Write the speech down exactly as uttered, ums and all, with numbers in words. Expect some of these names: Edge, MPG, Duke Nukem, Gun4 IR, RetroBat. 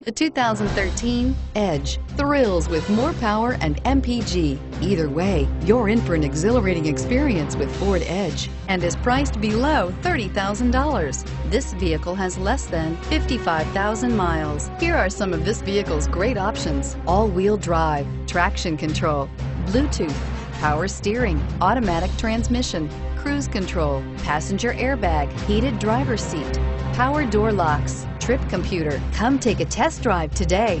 The two thousand thirteen Edge thrills with more power and M P G. Either way, you're in for an exhilarating experience with Ford Edge and is priced below thirty thousand dollars. This vehicle has less than fifty-five thousand miles. Here are some of this vehicle's great options: all-wheel drive, traction control, Bluetooth, power steering, automatic transmission, cruise control, passenger airbag, heated driver's seat, power door locks, trip computer. Come take a test drive today.